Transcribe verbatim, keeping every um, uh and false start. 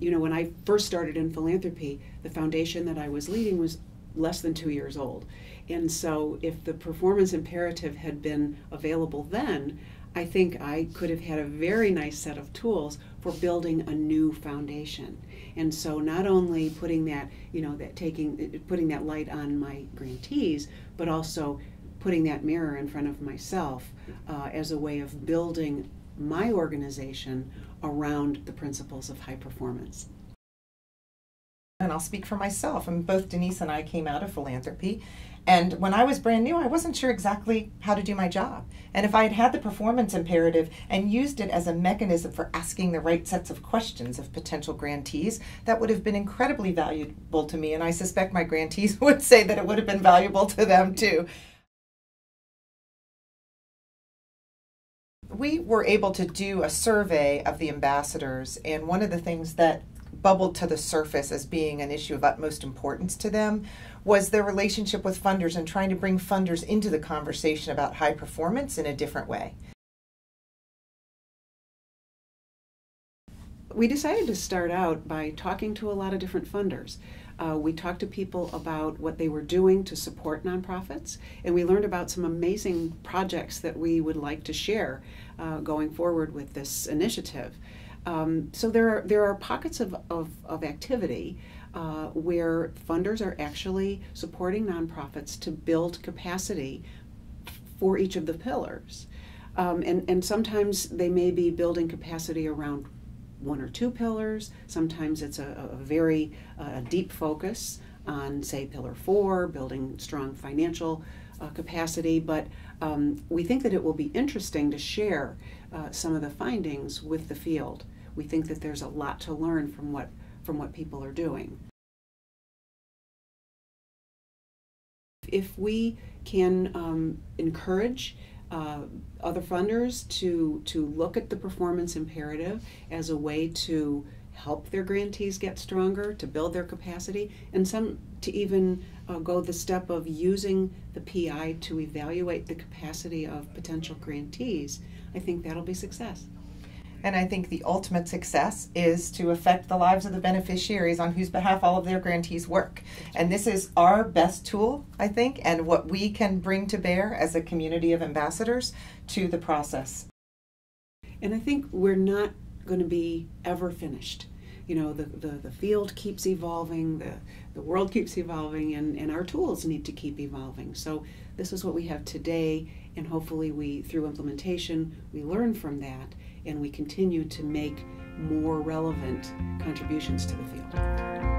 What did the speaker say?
you know, when I first started in philanthropy, the foundation that I was leading was less than two years old. And so if the performance imperative had been available then, I think I could have had a very nice set of tools for building a new foundation. And so not only putting that, you know, that taking, putting that light on my grantees, but also putting that mirror in front of myself uh, as a way of building my organization around the principles of high performance. And I'll speak for myself, and both Denise and I came out of philanthropy, and when I was brand new I wasn't sure exactly how to do my job, and if I had had the performance imperative and used it as a mechanism for asking the right sets of questions of potential grantees, that would have been incredibly valuable to me, and I suspect my grantees would say that it would have been valuable to them too. We were able to do a survey of the ambassadors, and one of the things that bubbled to the surface as being an issue of utmost importance to them was their relationship with funders and trying to bring funders into the conversation about high performance in a different way. We decided to start out by talking to a lot of different funders. Uh, we talked to people about what they were doing to support nonprofits, and we learned about some amazing projects that we would like to share uh, going forward with this initiative. Um, so there are, there are pockets of, of, of activity uh, where funders are actually supporting nonprofits to build capacity for each of the pillars. Um, and, and sometimes they may be building capacity around one or two pillars. Sometimes it's a, a very uh, deep focus on, say, pillar four, building strong financial Uh, capacity, but um, we think that it will be interesting to share uh, some of the findings with the field. We think that there's a lot to learn from what from what people are doing. If we can um, encourage uh, other funders to to look at the performance imperative as a way to help their grantees get stronger, to build their capacity, and some to even uh, go the step of using the P I to evaluate the capacity of potential grantees, I think that'll be success. And I think the ultimate success is to affect the lives of the beneficiaries on whose behalf all of their grantees work. And this is our best tool, I think, and what we can bring to bear as a community of ambassadors to the process. And I think we're not going to be ever finished. You know, the, the, the field keeps evolving, the, the world keeps evolving, and, and our tools need to keep evolving. So this is what we have today, and hopefully we, through implementation, we learn from that, and we continue to make more relevant contributions to the field.